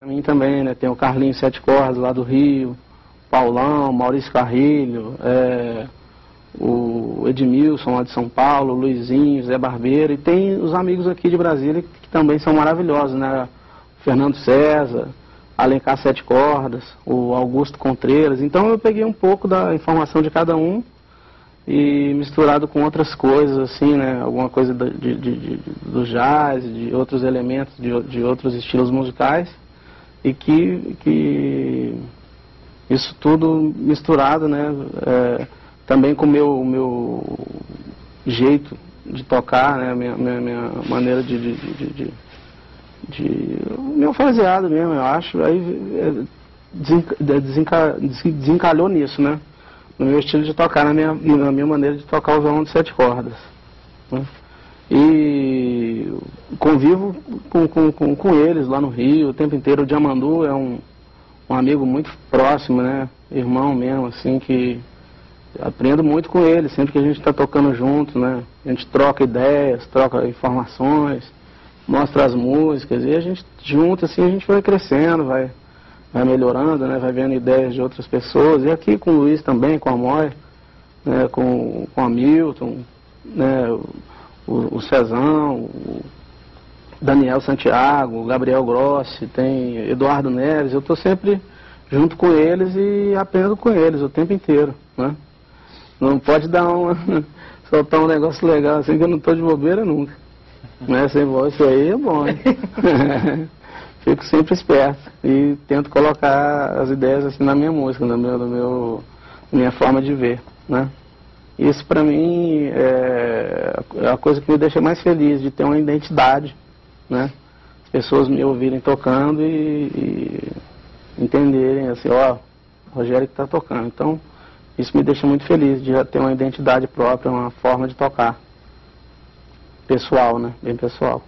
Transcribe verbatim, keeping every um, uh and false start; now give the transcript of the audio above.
Para mim também, né? Tem o Carlinho Sete Cordas lá do Rio, Paulão, Maurício Carrilho, é, o Edmilson lá de São Paulo, Luizinho, Zé Barbeiro, e tem os amigos aqui de Brasília que também são maravilhosos, né? Fernando César, Alencar Sete Cordas, o Augusto Contreiras. Então eu peguei um pouco da informação de cada um e misturado com outras coisas, assim, né? Alguma coisa de, de, de, do jazz, de outros elementos, de, de outros estilos musicais, e que, que isso tudo misturado, né? É, também com o meu, meu jeito de tocar, né? Minha, minha, minha maneira de... de, de, de de meu faseado mesmo, eu acho, aí desenca, desencalhou nisso, né? No meu estilo de tocar, na minha, na minha maneira de tocar o violão de sete cordas, né? E convivo com, com, com, com eles lá no Rio o tempo inteiro. O Diamandu é um, um amigo muito próximo, né? Irmão mesmo, assim, que aprendo muito com ele, sempre que a gente está tocando junto, né? A gente troca ideias, troca informações, mostra as músicas, e a gente junta, assim, a gente vai crescendo, vai, vai melhorando, né? Vai vendo ideias de outras pessoas. E aqui com o Luiz também, com a Amoy, né? com, com a Hamilton, né? o, o Cezão, o Daniel Santiago, o Gabriel Grossi, tem Eduardo Neves. Eu estou sempre junto com eles e aprendo com eles o tempo inteiro, né? Não pode dar uma, soltar um negócio legal assim que eu não estou de bobeira nunca. Né, sem voz, isso aí é bom, né? Fico sempre esperto e tento colocar as ideias assim na minha música, na meu, meu, minha forma de ver, né? Isso pra mim é a coisa que me deixa mais feliz, de ter uma identidade, né? As pessoas me ouvirem tocando e, e entenderem assim, ó, o Rogério que tá tocando. Então, isso me deixa muito feliz, de já ter uma identidade própria, uma forma de tocar. Pessoal, né? Bem pessoal.